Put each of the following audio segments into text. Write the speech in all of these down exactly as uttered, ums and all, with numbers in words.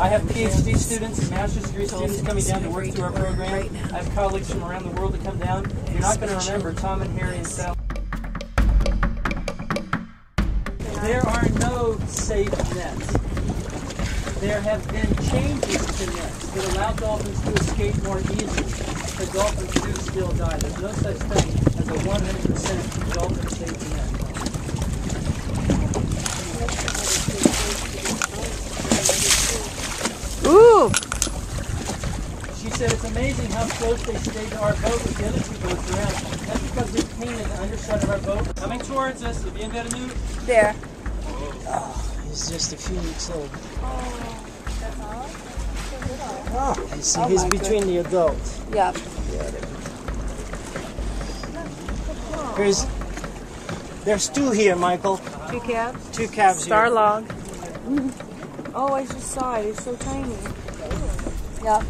I have PhD students and master's degree students coming down to work through our program. I have colleagues from around the world that come down. You're not going to remember Tom and Harry and Sally. There are no safe nets. There have been changes to nets that allow dolphins to escape more easily. The dolphins do still die. There's no such thing as a one hundred percent dolphin safe net. Ooh! She said it's amazing how close they stayed to our boat with the other two boats around. That's because we painted the underside of our boat. Coming towards us, Vivien Bernoude. There. Oh, he's just a few weeks old. Oh, that's all? That's all. Oh, you see, oh he's between God. The adults. Yeah. Yeah. There's, there's two here, Michael. Two calves? Two calves Star here. Log. Oh, I just saw it. It's so tiny. Yeah.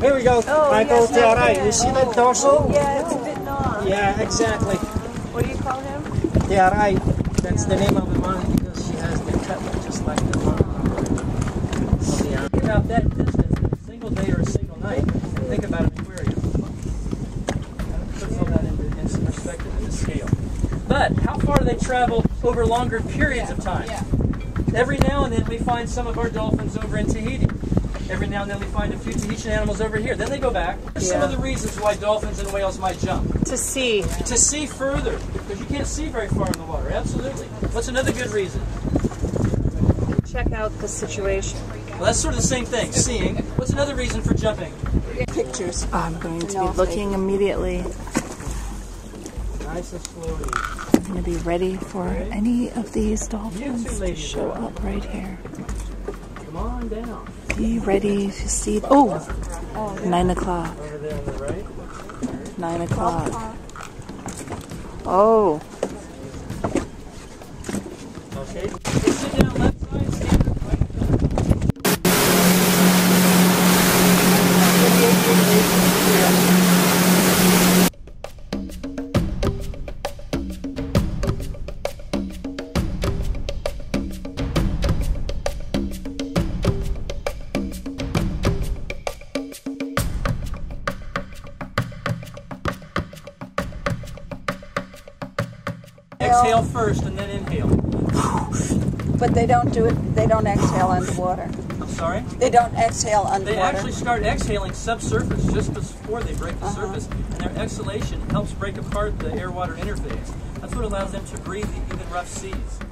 Here we go, oh, Michael, it's all right. You see oh. that dorsal? Oh, yeah, it's a bit gnarly. Yeah, exactly. What do you call him? Yeah, right. That's yeah. the name of the mom because she has the cutlet just like the mom. So, yeah. Think about that distance in a single day or a single night. And think about an aquarium. Put all that into, into perspective and the scale. But how far do they travel over longer periods yeah. of time? Yeah. Every now and then we find some of our dolphins over in Tahiti. Every now and then we find a few Tahitian animals over here. Then they go back. There's yeah. some of the reasons why dolphins and whales might jump. To see. To see further. Because you can't see very far in the water. Absolutely. What's another good reason? Check out the situation. Well, that's sort of the same thing. Seeing. What's another reason for jumping? Pictures. I'm going to no, be looking immediately. Nice and slowly. I'm going to be ready for right. any of these dolphins to show up right here. Come on down. Be ready to see. Oh, oh yeah. nine o'clock. Right. Nine o'clock. Oh. Okay. Sit down left side, stand up right. Exhale first and then inhale. But they don't do it, they don't exhale underwater. I'm sorry? They don't exhale underwater. They actually start exhaling subsurface just before they break the uh-huh. surface, and their exhalation helps break apart the air-water interface. That's what allows them to breathe in even rough seas.